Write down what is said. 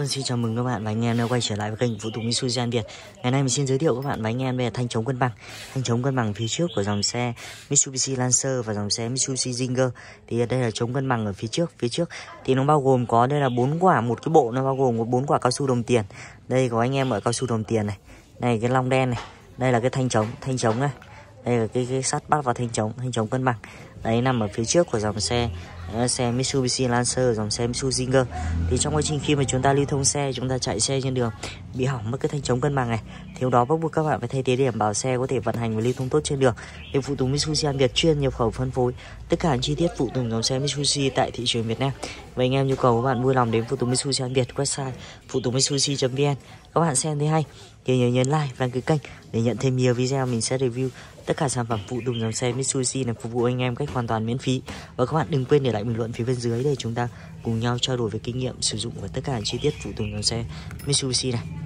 Vâng, xin chào mừng các bạn và anh em đã quay trở lại với kênh PhutungMitsubishi An Việt. Ngày nay mình xin giới thiệu các bạn và anh em về thanh chống cân bằng. Thanh chống cân bằng phía trước của dòng xe Mitsubishi Lancer và dòng xe Mitsubishi Zinger. Thì đây là chống cân bằng ở phía trước. Phía trước thì nó bao gồm có đây là 4 quả, một cái bộ nó bao gồm có 4 quả cao su đồng tiền. Đây có anh em ở cao su đồng tiền này. Này cái lông đen này. Đây là cái thanh chống này. Đây là cái sắt bắt vào thanh chống cân bằng. Đấy nằm ở phía trước của dòng xe Mitsubishi Lancer, dòng xe Mitsubishi Zinger. Thì trong quá trình khi mà chúng ta lưu thông xe, chúng ta chạy xe trên đường bị hỏng mất cái thanh chống cân bằng này, thiếu đó bắt buộc các bạn phải thay thế để đảm bảo xe có thể vận hành và lưu thông tốt trên đường. Để phụ tùng Mitsubishi An Việt chuyên nhập khẩu phân phối tất cả những chi tiết phụ tùng dòng xe Mitsubishi tại thị trường Việt Nam. Và anh em nhu cầu các bạn vui lòng đến PhutungMitsubishi An Việt, website PhutungMitsubishi.vn. Các bạn xem thấy hay thì nhớ nhấn like và đăng ký kênh để nhận thêm nhiều video mình sẽ review tất cả sản phẩm phụ tùng dòng xe Mitsubishi này, phục vụ anh em cách hoàn toàn miễn phí. Và các bạn đừng quên để lại bình luận phía bên dưới để chúng ta cùng nhau trao đổi về kinh nghiệm sử dụng và tất cả những chi tiết phụ tùng dòng xe Mitsubishi này.